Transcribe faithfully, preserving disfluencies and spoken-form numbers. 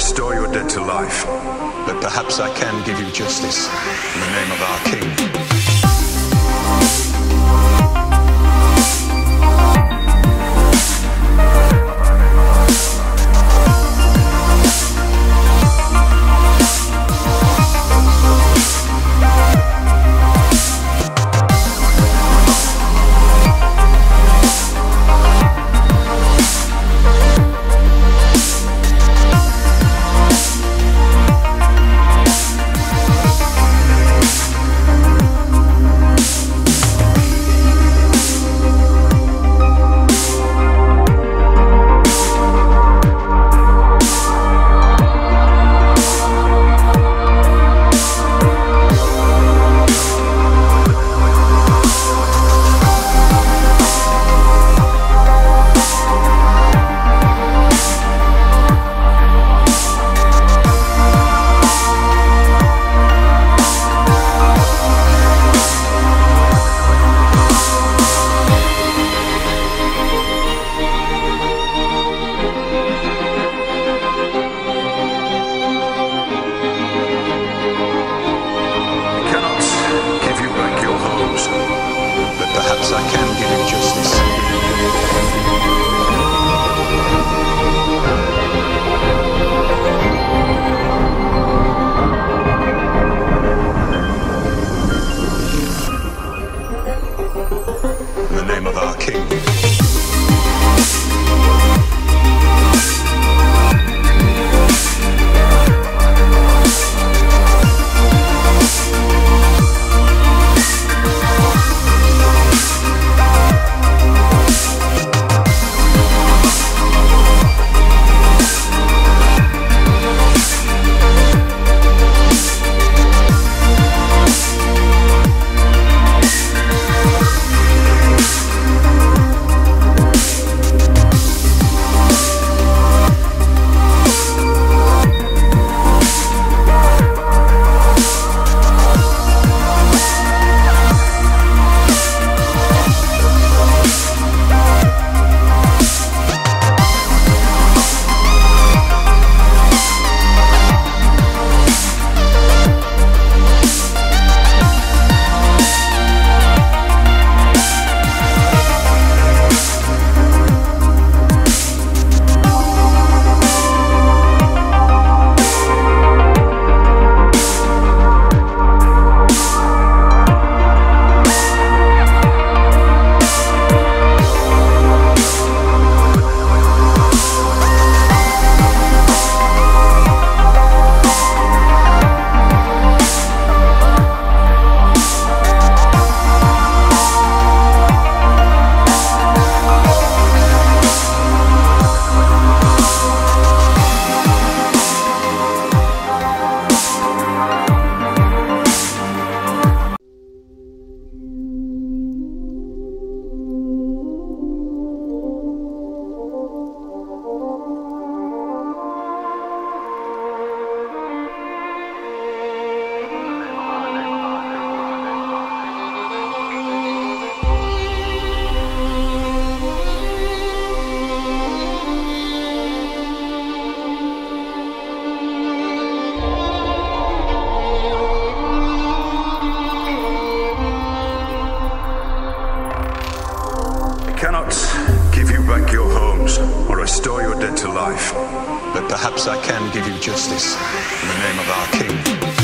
Restore your dead to life, but perhaps I can give you justice in the name of our king. I can give you justice. Restore your dead to life, but perhaps I can give you justice in the name of our King.